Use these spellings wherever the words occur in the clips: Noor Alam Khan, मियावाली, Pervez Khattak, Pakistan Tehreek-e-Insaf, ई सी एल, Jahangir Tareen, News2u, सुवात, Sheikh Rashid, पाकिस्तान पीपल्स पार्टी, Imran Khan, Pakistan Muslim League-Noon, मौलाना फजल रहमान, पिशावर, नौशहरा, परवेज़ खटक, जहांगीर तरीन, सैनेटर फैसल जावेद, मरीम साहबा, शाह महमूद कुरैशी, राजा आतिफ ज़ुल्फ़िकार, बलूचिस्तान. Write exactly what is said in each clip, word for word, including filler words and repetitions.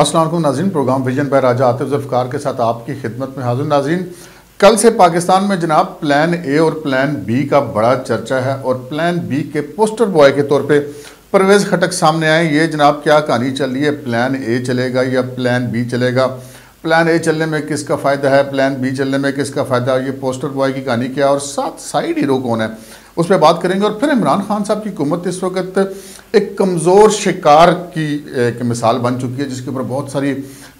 अस्सलाम वालेकुम नाज़रीन, प्रोग्राम विजन पर राजा आतिफ ज़ुल्फ़िकार के साथ आपकी खिदमत में हाज़िर। नाज़रीन, कल से पाकिस्तान में जनाब प्लान ए और प्लान बी का बड़ा चर्चा है और प्लान बी के पोस्टर बॉय के तौर पे परवेज़ खटक सामने आए। ये जनाब क्या कहानी चल रही है, प्लान ए चलेगा या प्लान बी चलेगा, प्लान ए चलने में किसका फ़ायदा है, प्लान बी चलने में किसका फ़ायदा है, ये पोस्टर बॉय की कहानी क्या है और साथ साइड हीरो कौन है, उस पर बात करेंगे। और फिर इमरान खान साहब की हुकूमत इस वक्त एक कमज़ोर शिकार की एक मिसाल बन चुकी है, जिसके ऊपर बहुत सारी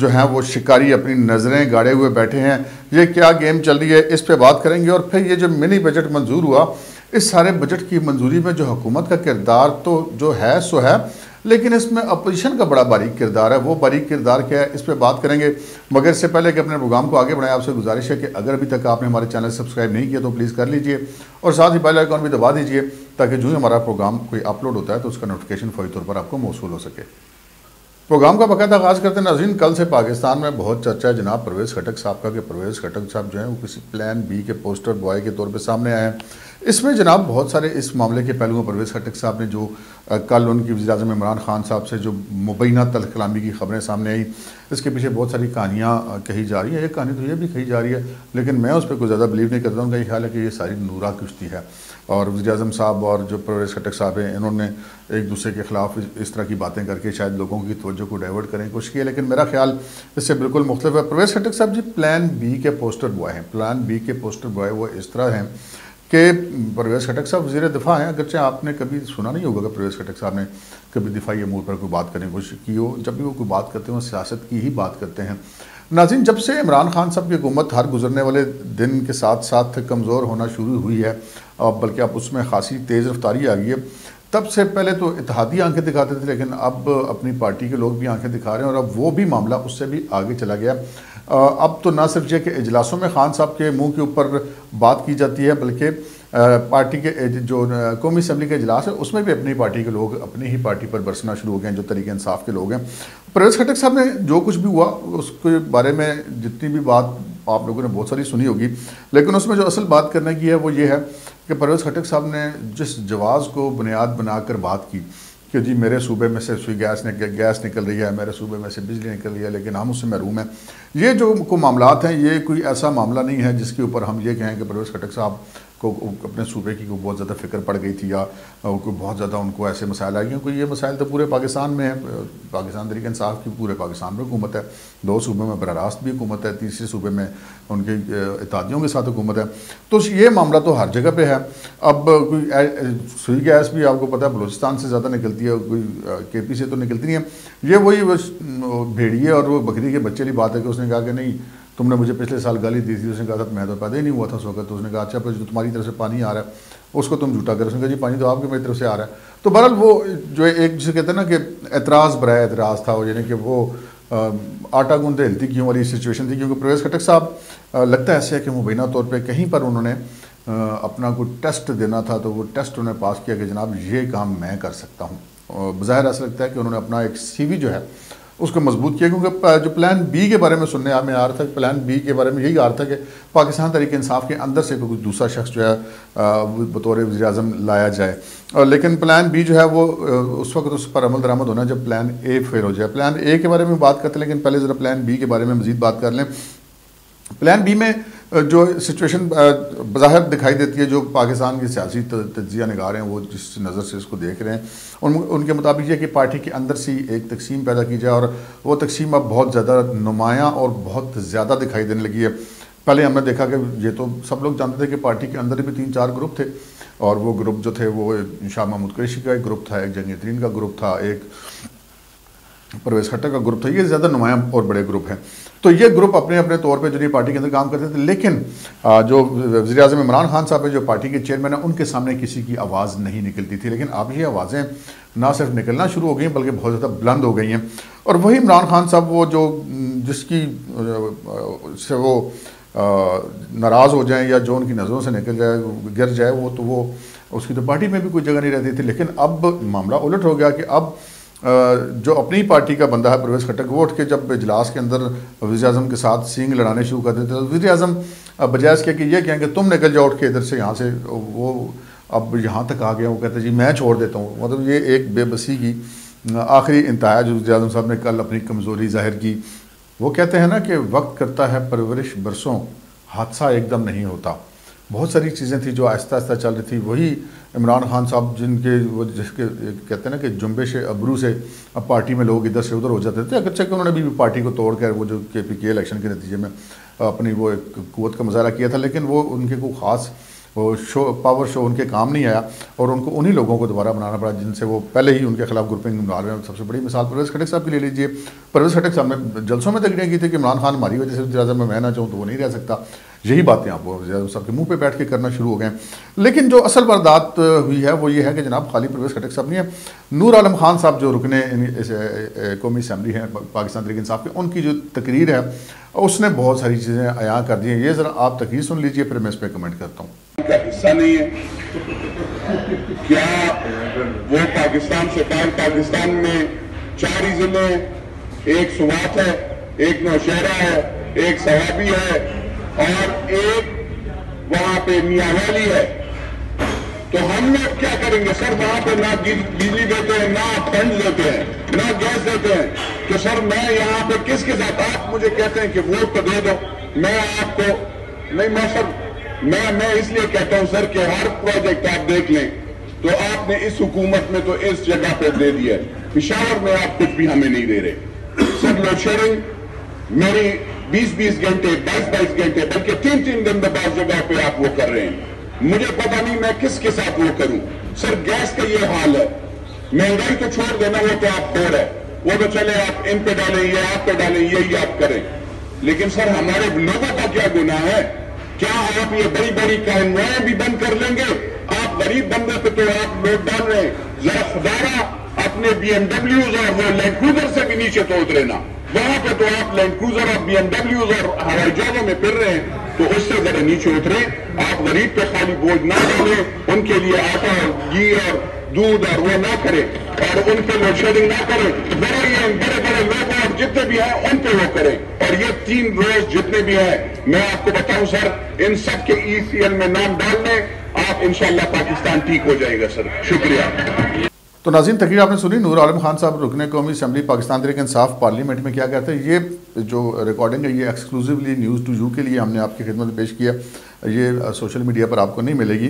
जो हैं वो शिकारी अपनी नज़रें गाड़े हुए बैठे हैं। ये क्या गेम चल रही है, इस पर बात करेंगे। और फिर ये जो मिनी बजट मंजूर हुआ, इस सारे बजट की मंजूरी में जो हुकूमत का किरदार तो जो है सो है, लेकिन इसमें अपोजिशन का बड़ा बारीक किरदार है, वो बारीक किरदार क्या है, इस पर बात करेंगे। मगर इससे पहले कि अपने प्रोग्राम को आगे बढ़ाएं, आपसे गुजारिश है कि अगर अभी तक आपने हमारे चैनल सब्सक्राइब नहीं किया तो प्लीज़ कर लीजिए और साथ ही बेल आइकॉन भी दबा दीजिए, ताकि जो ही हमारा प्रोग्राम कोई अपलोड होता है तो उसका नोटिफिकेशन फौरी तौर पर आपको मौसूल हो सके। प्रोग्राम का बाकायदा आगाज़ करते हैं। नाज़रीन, कल से पाकिस्तान में बहुत चर्चा है जनाब परवेज़ खटक साहब का, कि परवेज़ खटक साहब जो है वो किसी प्लान बी के पोस्टर बॉय के तौर पर सामने आए हैं। इसमें जनाब बहुत सारे इस मामले के पहलुओं पर परवेज़ खटक साहब ने जो आ, कल उनकी वज़ीर आज़म इमरान खान साहब से जो मुबैना तलखलामी की खबरें सामने आई, इसके पीछे बहुत सारी कहानियाँ कही जा रही है। एक कहानी तो ये भी कही जा रही है, लेकिन मैं उस पर कोई ज़्यादा बिलीव नहीं करता हूँ। उनका ये ख्याल है कि ये सारी नूरा कुश्ती है और वज़ीर आज़म साहब और जो परवेज़ खटक साहब हैं, इन्होंने एक दूसरे के ख़िलाफ़ इस तरह की बातें करके शायद लोगों की तवज्जो को डाइवर्ट करने की कोशिश की है, लेकिन मेरा ख्याल इससे बिल्कुल मुख्तलिफ है। परवेज़ खटक साहब जी प्लान बी के पोस्टर बॉय हैं। प्लान बी के पोस्टर बॉय वो इस तरह हैं कि परवेज़ खटक साहब वज़ीर दिफ़ा हैं। अगरचे आपने कभी सुना नहीं होगा कि परवेज़ खटक साहब ने कभी दिफाई अमूर पर कोई बात करने की कोशिश की हो। जब भी वो कोई बात करते हैं वो सियासत की ही बात करते हैं। नाज़रीन, जब से इमरान खान साहब की हुकूमत हर गुजरने वाले दिन के साथ साथ कमज़ोर होना शुरू हुई है, बल्कि अब उसमें खासी तेज़ रफ्तारी आ गई है। तब से पहले तो इत्तेहादी आंखें दिखाते थे, लेकिन अब अपनी पार्टी के लोग भी आंखें दिखा रहे हैं और अब वो भी मामला उससे भी आगे चला गया। अब तो ना सिर्फ ये कि इजलासों में खान साहब के मुंह के ऊपर बात की जाती है, बल्कि पार्टी के जो कौमी असम्बली का इजलास है उसमें भी अपनी पार्टी के लोग अपनी ही पार्टी पर बरसना शुरू हो गए हैं, जो तरीके इंसाफ के लोग हैं। परवेज़ खटक साहब ने जो कुछ भी हुआ उसके बारे में जितनी भी बात आप लोगों ने बहुत सारी सुनी होगी, लेकिन उसमें जो असल बात करने की है वो ये है कि परवेज़ खटक साहब ने जिस जवाज़ को बुनियाद बनाकर बात की कि जी मेरे सूबे में से सुई गैस निकल गैस निकल रही है, मेरे सूबे में से बिजली निकल रही है, लेकिन हम उससे महरूम हैं, ये जो को मामलात हैं, ये कोई ऐसा मामला नहीं है जिसके ऊपर हम ये कहें कि परवेज़ खटक साहब को अपने सूबे की को बहुत ज़्यादा फिक्र पड़ गई थी या कोई बहुत ज़्यादा उनको ऐसे मसाइल आ गए। क्योंकि ये मसाइल तो पूरे पाकिस्तान में है। पाकिस्तान तहरीक इंसाफ की पूरे पाकिस्तान में हुकूमत है, दो सूबों में बराह रास्त भी हुकूमत है, तीसरे सूबे में उनके इत्तेहादियों के साथ हुकूमत है, तो ये मामला तो हर जगह पे है। अब कोई सुई गैस भी आपको पता है बलूचिस्तान से ज़्यादा निकलती है, कोई के पी से तो निकलती नहीं है। ये वही भेड़िए और वो बकरी के बच्चे की बात है कि उसने कहा कि नहीं, तुमने मुझे पिछले साल गाली दी थी, उसने कहा था मैं तो पैदा ही नहीं हुआ था उस वक्त, तो उसने कहा अच्छा पर जो तुम्हारी तरफ से पानी आ रहा है उसको तुम झूठा कर, उसने कहा जी पानी तो आपके मेरी तरफ से आ रहा है। तो बहरहाल वो जो एक जिसे कहते हैं ना कि एतराज़ बराए एतराज़ था, यानी कि वो आटा गूंधे हिलती क्यों वाली सिचुएशन थी, क्योंकि परवेज़ खटक साहब लगता है ऐसे है कि मुबैना तौर पर कहीं पर उन्होंने अपना कोई टेस्ट देना था, तो वो टेस्ट उन्होंने पास किया कि जनाब ये काम मैं कर सकता हूँ। बज़ाहिर ऐसा लगता है कि उन्होंने अपना एक सी वी जो है उसको मजबूत किया, क्योंकि जो प्लान बी के बारे में सुनने में आ रहा था, प्लान बी के बारे में यही आ रहा था कि पाकिस्तान तहरीक इंसाफ के अंदर से कोई दूसरा शख्स जो है बतौर वज़ीर आज़म लाया जाए, और लेकिन प्लान बी जो है वो उस वक्त उस पर अमल दरामद होना जब प्लान ए फेल हो जाए। प्लान ए के बारे में बात करते हैं, लेकिन पहले ज़रा प्लान बी के बारे में मज़ीद बात कर लें। प्लान बी में जो सिचुएशन बज़ाहिर दिखाई देती है, जो पाकिस्तान की सियासी तजिया निगार हैं वो जिस नज़र से इसको देख रहे हैं, उन उनके मुताबिक ये कि पार्टी के अंदर से एक तकसीम पैदा की जाए, और वो तकसीम अब बहुत ज़्यादा नुमायाँ और बहुत ज़्यादा दिखाई देने लगी है। पहले हमने देखा कि ये तो सब लोग जानते थे कि पार्टी के अंदर भी तीन चार ग्रुप थे, और वो ग्रुप जो थे वो शाह महमूद कुरैशी का एक ग्रुप था, एक जहांगीर तरीन का ग्रुप था, एक परवेज़ खट्टक का ग्रुप था, ये ज़्यादा नुमायाँ और बड़े ग्रुप हैं। तो ये ग्रुप अपने अपने तौर पे जो ये पार्टी के अंदर काम करते थे, लेकिन जो वज़ीर आज़म इमरान खान साहब है जो पार्टी के चेयरमैन है, उनके सामने किसी की आवाज़ नहीं निकलती थी। लेकिन अब ये आवाज़ें ना सिर्फ निकलना शुरू हो गई बल्कि बहुत ज़्यादा बुलंद हो गई हैं, और वही इमरान खान साहब वो जो जिसकी से वो नाराज़ हो जाएँ या जो उनकी नज़रों से निकल जाए गिर जाए, वो तो वो उसकी तो पार्टी में भी कोई जगह नहीं रहती थी। लेकिन अब मामला उलट हो गया कि अब जो अपनी पार्टी का बंदा है परवेज़ खटक, वो उठ के जब इजलास के अंदर वज़ीर आज़म के साथ सींग लड़ाने शुरू कर देते थे, वज़ीर आज़म बजाय इसके कि ये कहेंगे तुम निकल जाओ उठ के इधर से, यहाँ से वो अब यहाँ तक आ गया, वो कहते जी मैं छोड़ देता हूँ। मतलब ये एक बेबसी की आखिरी इंतहा जो वज़ीर आज़म साहब ने कल अपनी कमज़ोरी जाहिर की, वो कहते हैं ना कि वक्त करता है परवरिश बरसों, हादसा एकदम नहीं होता। बहुत सारी चीज़ें थी जो आहिस्ता आहिस्ता चल रही थी। वही इमरान खान साहब जिनके वो जिसके कहते हैं ना कि जुम्बिश अबरू से अब पार्टी में लोग इधर से उधर हो जाते थे, अगरचे कि उन्होंने भी पार्टी को तोड़ कर वो जो के पी के इलेक्शन के नतीजे में अपनी वो एक कुवत का मुजाहरा किया था, लेकिन वो उनके को ख़ास वो शो पावर शो उनके काम नहीं आया और उनको उन्हीं लोगों को दोबारा बनाना पड़ा जिनसे वो पहले ही उनके खिलाफ ग्रुपिंग बना रहे हैं। सबसे बड़ी मिसाल परवेज़ खट्टक साहब की ले लीजिए। परवेज़ खट्टक साहब ने जलसों में तकरीरें की थी कि इमरान खान हमारी वजह से वज़ीर-ए-आज़म में मैं ना चाहूँ तो वो नहीं रह सकता। यही बातें आप वज़ीर आज़म साहब के मुँह पर बैठ के करना शुरू हो गए। लेकिन जो असल वारदात हुई है वो ये है कि जनाब खाली परवेज़ खट्टक साहब नहीं है, नूर आलम खान साहब जो रुकने कौमी असम्बली हैं पाकिस्तान तहरीक इंसाफ के, उनकी जो तकरीर है उसने बहुत सारी चीज़ें आया कर दी हैं। ये ज़रा आप तकरीर सुन लीजिए फिर मैं इस पर कमेंट करता हूँ। का हिस्सा नहीं है क्या वो पाकिस्तान से बाहर? पाकिस्तान में चार ही जिले, एक सुवात है, एक नौशहरा है, एक सहाबी है और एक वहां पे मियावाली है। तो हम लोग क्या करेंगे सर? वहां पे ना बिजली देते हैं, ना फंड देते हैं, ना गैस देते हैं। तो सर मैं यहाँ पे किसके साथ? आप मुझे कहते हैं कि वोट तो दे दो, मैं आपको नहीं। मैं सर मैं मैं इसलिए कहता हूं सर कि हर प्रोजेक्ट आप देख लें तो आपने इस हुकूमत में तो इस जगह पे दे दिया, पिशावर में आप कुछ भी हमें नहीं दे रहे सर। लोड शेडिंग मेरी बीस बीस घंटे बाईस बाईस घंटे बल्कि तीन तीन दिन बाद जगह पे आप वो कर रहे हैं। मुझे पता नहीं मैं किसके साथ वो करूं सर। गैस का ये हाल है, महंगाई तो छोड़ देना, वो तो आप छोड़ है, वो तो चले आप इन पे डालें, ये आप पे डालें, यही आप करें। लेकिन सर हमारे लोगों का क्या गुनाह है? क्या आप ये बड़ी बड़ी कानून भी बंद कर लेंगे? आप गरीब बंदे पे तो आप लोग डाल रहे हैं। जरा खुदारा अपने बीएमडब्ल्यूज और वो लैंड क्रूजर से भी नीचे तो उतरेना। वहां पे तो आप लैंड क्रूजर और बीएमडब्ल्यूज और हवाई जहाजों में फिर रहे हैं, तो उससे जरा नीचे उतरे। आप गरीब पे खाली बोझ ना डालें, उनके लिए आटा और घी और दूध और वो ना करे और उन पर लोड शेडिंग ना करे। बड़े बड़े बड़े लोग और जितने भी हैं उन पर वो करें। और ये तीन रोज जितने भी हैं मैं आपको बताऊं सर, इन सब के ई सी एल में नाम डाल लें आप, इंशाल्लाह पाकिस्तान ठीक हो जाएगा सर। शुक्रिया। तो नाज़रीन तकरीर आपने सुनी, नूर आलम खान साहब रुकने कौमी असम्बली पाकिस्तान तहरीक इंसाफ पार्लियामेंट में क्या कहते हैं। ये जो रिकॉर्डिंग है ये एक्सक्लूसिवली न्यूज़ टू यू के लिए हमने आपकी खिदमत में पेश किया, ये सोशल मीडिया पर आपको नहीं मिलेगी।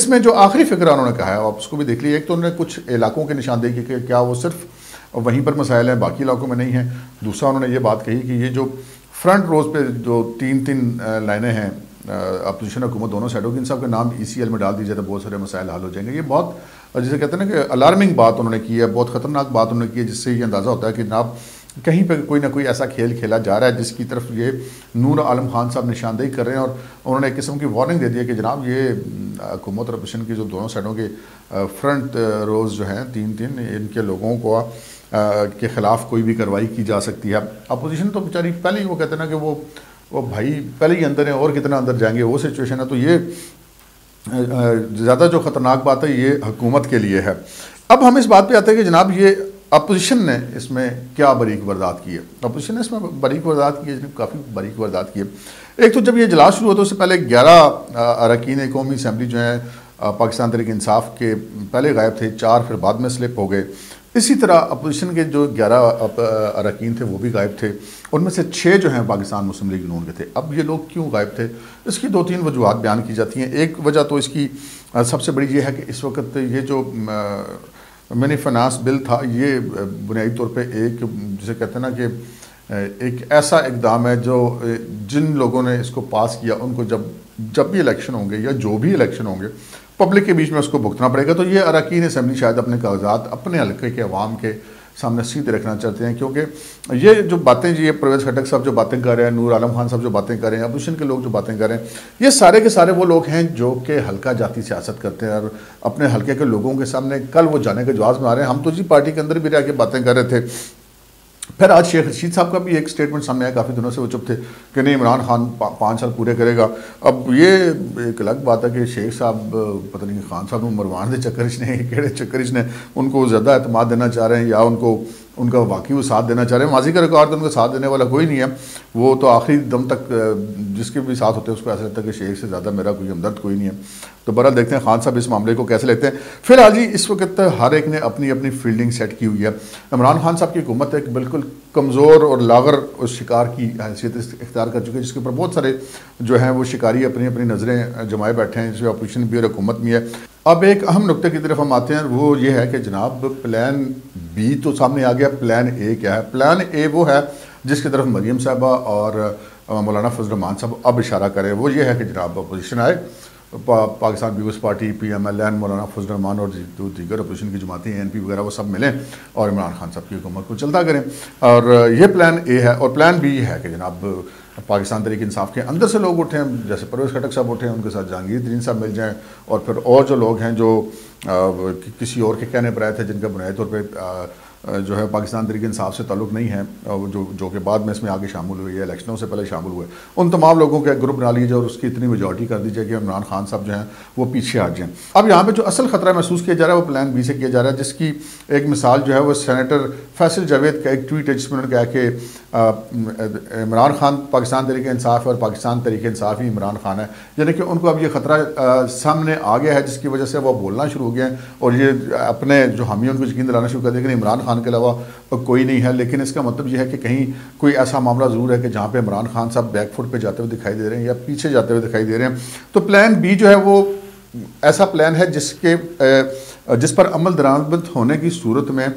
इसमें जो आखिरी फिक्र उन्होंने कहा है आप उसको भी देख लीजिए। एक तो उन्होंने कुछ इलाकों की निशानदेही की, क्या वो सिर्फ वहीं पर मसाइल हैं बाकी इलाकों में नहीं है। दूसरा उन्होंने ये बात कही कि ये जो फ्रंट रोज पे जो तीन तीन लाइनें हैं अपोजिशन हुकूमत दोनों साइडों की, इन सब के नाम ई सी एल में डाल दीजिए तो बहुत सारे मसाइल हल हो जाएंगे। ये बहुत जिसे कहते हैं ना कि अलार्मिंग बात उन्होंने की है, बहुत ख़तरनाक बात उन्होंने की है, जिससे ये अंदाज़ा होता है कि जनाब कहीं पर कोई ना कोई ऐसा खेल खेला जा रहा है जिसकी तरफ ये नूर आलम खान साहब निशानदेही कर रहे हैं। और उन्होंने एक किस्म की वार्निंग दे दी है कि जनाब ये हुकूमत और अपोजिशन की जो दोनों साइडों के फ्रंट रोज़ जो हैं तीन तीन, इनके लोगों को के ख़िलाफ़ कोई भी कार्रवाई की जा सकती है। अपोजिशन तो बेचारी पहले ही वो कहते हैं ना कि वो वो भाई पहले ही अंदर हैं और कितना अंदर जाएंगे, वो सिचुएशन है। तो ये ज़्यादा जो ख़तरनाक बात है ये हुकूमत के लिए है। अब हम इस बात पे आते हैं कि जनाब ये अपोजिशन ने इसमें क्या बारीक बर्दात की है। अपोजिशन ने इसमें बारीक बर्दात की है, काफ़ी बारीक बर्दात की है। एक तो जब ये इजलास शुरू हुआ तो उससे पहले ग्यारह अरकान कौमी असम्बली जो हैं पाकिस्तान तहरीक इंसाफ के पहले गायब थे, चार फिर बाद में स्लिप हो गए। इसी तरह अपोजिशन के जो ग्यारह अरकान थे वो भी गायब थे, उनमें से छः जो हैं पाकिस्तान मुस्लिम लीग नून के थे। अब ये लोग क्यों गायब थे, इसकी दो तीन वजूहत बयान की जाती हैं। एक वजह तो इसकी सबसे बड़ी ये है कि इस वक्त ये जो मैंने फाइनेंस बिल था ये बुनियादी तौर पे एक जिसे कहते हैं ना कि एक ऐसा इकदाम है जो जिन लोगों ने इसको पास किया उनको जब जब भी इलेक्शन होंगे या जो भी इलेक्शन होंगे पब्लिक के बीच में उसको भुगतना पड़ेगा। तो ये अरकान असम्बली शायद अपने कागजात अपने हल्के के अवाम के सामने सीधे रखना चाहते हैं, क्योंकि ये जो बातें ये परवेज़ खट्टक साहब जो बातें कर रहे हैं, नूर आलम खान साहब जो बातें कर रहे हैं, अपोजिशन के लोग जो बातें कर रहे हैं, ये सारे के सारे वो लोग हैं जो कि हल्का जाती सियासत करते हैं और अपने हल्के के लोगों के सामने कल वो जाने के जवाब में आ रहे हैं। हम तो जी पार्टी के अंदर भी रह के बातें कर रहे थे। फिर आज शेख रशीद साहब का भी एक स्टेटमेंट सामने आया, काफ़ी दिनों से वो चुप थे कि नहीं इमरान खान पा, पाँच साल पूरे करेगा। अब ये एक अलग बात है कि शेख साहब पता नहीं खान साहब मरवान के चक्कर ने केड़े चक्कर ने उनको ज़्यादा अतमाद देना चाह रहे हैं या उनको उनका वाकई वो साथ देना चाह रहे हैं। माजी का रिकॉर्ड तो उनका साथ देने वाला कोई नहीं है, वो तो आखिरी दम तक जिसके भी साथ होते हैं उसको ऐसा लगता है कि शेख से ज़्यादा मेरा कोई हमदर्द कोई नहीं है। तो बहरहाल देखते हैं खान साहब इस मामले को कैसे लेते हैं। फिलहाल जी इस वक्त हर एक ने अपनी अपनी फील्डिंग सेट की हुई है। इमरान खान साहब की हुकूमत एक बिल्कुल कमज़ोर और लागर और शिकार की हैसियत इख्तियार कर चुकी है, जिसके ऊपर बहुत सारे जो हैं वो शिकारी अपनी अपनी नज़रें जमाए बैठे हैं, जिसमें अपोजिशन भी और हुकूमत भी है। अब एक अहम नुक्ते की तरफ हम आते हैं, वो ये है कि जनाब प्लान बी तो सामने आ गया, प्लान ए क्या है? प्लान ए वो है जिसकी तरफ मरीम साहबा और मौलाना फजल रहमान साहब अब इशारा करें, वो ये है कि जनाब अपोजिशन आए, पा, पाकिस्तान पीपल्स पार्टी, P M L N, मौलाना फजल रहमान और जो दीगर अपोजिशन की जमातें एन पी वगैरह वो सब मिलें और इमरान खान साहब की हुकूमत को चलता करें। और ये प्लान ए है। और प्लान बी है कि जनाब पाकिस्तान तहरीक इंसाफ के अंदर से लोग उठें, जैसे परवेज़ खट्टक साहब उठें, उनके साथ जहांगीर तरीन साहब मिल जाएँ, और फिर और जो लोग हैं जो आ, कि, किसी और के कहने पर आए थे, जिनका बुनियादी तौर पर जो है पाकिस्तान तहरीक इंसाफ से ताल्लुक़ नहीं है, जो जो के बाद में इसमें आगे शामिल हुई है, इलेक्शनों से पहले शामिल हुए, उन तमाम लोगों का ग्रुप बना लीजिए और उसकी इतनी मेजॉरिटी कर दीजिए कि इमरान खान साहब जो हैं वो पीछे हट जाएँ। अब यहाँ पे जो असल खतरा महसूस किया जा रहा है वो प्लान बी से किया जा रहा है, जिसकी एक मिसाल जो है वो सैनेटर फैसल जावेद का एक ट्वीट है, जिसमें उन्होंने कहा कि इमरान खान पाकिस्तान तहरीक इंसाफ है और पाकिस्तान तहरीक इंसाफ ही इमरान खान है। यानी कि उनको अब ये ख़तरा सामने आ गया है, जिसकी वजह से वह बोलना शुरू हो गए हैं और ये अपने जो हामी उनको यकीन दिलाना शुरू कर दिया कि इमरान खान के अलावा कोई नहीं है। लेकिन इसका मतलब यह है कि कहीं कोई ऐसा मामला ज़रूर है कि जहाँ पे इमरान खान साहब बैकफुट पे जाते हुए दिखाई दे रहे हैं या पीछे जाते हुए दिखाई दे रहे हैं। तो प्लान बी जो है वो ऐसा प्लान है जिसके जिस पर अमल दरामद होने की सूरत में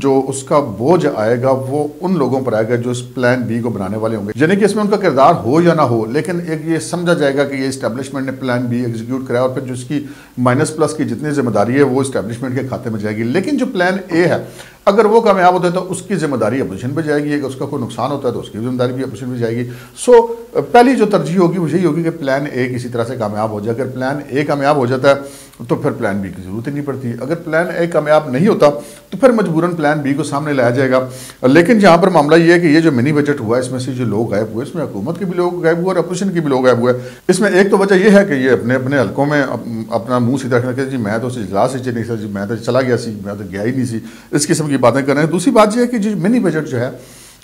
जो उसका बोझ आएगा वो उन लोगों पर आएगा जो इस प्लान बी को बनाने वाले होंगे। यानी कि इसमें उनका किरदार हो या ना हो, लेकिन एक ये समझा जाएगा कि ये इस्टेब्लिशमेंट ने प्लान बी एग्जीक्यूट कराया और फिर जिसकी माइनस प्लस की जितनी जिम्मेदारी है वो इस्टेब्लिशमेंट के खाते में जाएगी। लेकिन जो प्लान ए है अगर वो कामयाब होता है तो उसकी जिम्मेदारी अपोजिशन पर जाएगी, अगर उसका कोई नुकसान होता है तो उसकी जिम्मेदारी भी अपोजिशन पर जाएगी। सो पहली जो तरजीह होगी वो यही होगी कि प्लान ए किसी तरह से कामयाब हो जाए। अगर प्लान ए कामयाब हो जाता है तो फिर प्लान बी की जरूरत ही नहीं पड़ती, अगर प्लान ए कामयाब नहीं होता तो फिर मजबूरन प्लान बी को सामने लाया जाएगा। लेकिन यहाँ पर मामला ये है कि ये जो मिनी बजट हुआ इसमें से जो लोग गायब हुए, इसमें हुकूमत के भी लोग गायब हुए और अपोजिशन के भी लोग गायब हुए। इसमें एक तो वजह यह है कि ये अपने अपने हल्कों में अपना मुँह सीधा रखना चाहिए, जी मैं तो इजलास ही नहीं सर, जी मैं तो चला गया सी, मैं तो गया ही नहीं सी, इस किस्म की बातें कर रहे हैं। दूसरी बात यह है कि जो मिनी बजट जो है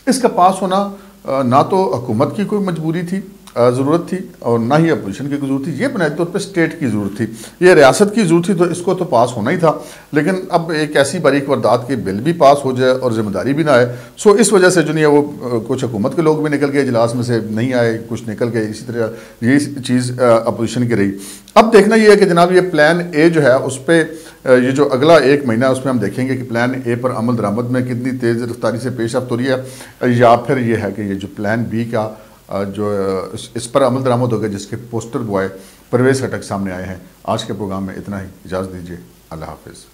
इसका पास होना ना तो हुकूमत की कोई मजबूरी थी, ज़रूरत थी, और ना ही अपोजिशन की ज़रूरत थी, ये बुनियादी तौर पर स्टेट की ज़रूरत थी, ये रियासत की ज़रूरत थी, तो इसको तो पास होना ही था। लेकिन अब एक ऐसी बारीक वारदात के बिल भी पास हो जाए और जिम्मेदारी भी ना आए, सो इस वजह से जो नहीं है वो कुछ हुकूमत के लोग भी निकल गए, इजलास में से नहीं आए, कुछ निकल गए, इसी तरह ये चीज़ अपोजिशन की रही। अब देखना यह है कि जनाब ये प्लान ए जो है उस पर ये जो अगला एक महीना है उसमें हम देखेंगे कि प्लान ए पर अमल दरामद में कितनी तेज़ रफ्तारी से पेश रफ्त हो रही है, या फिर ये है कि ये जो प्लान बी का जो इस पर अमल दरामद हो गया, जिसके पोस्टर बॉय परवेज़ खट्टक सामने आए हैं। आज के प्रोग्राम में इतना ही, इजाज़त दीजिए, अल्लाह हाफिज़।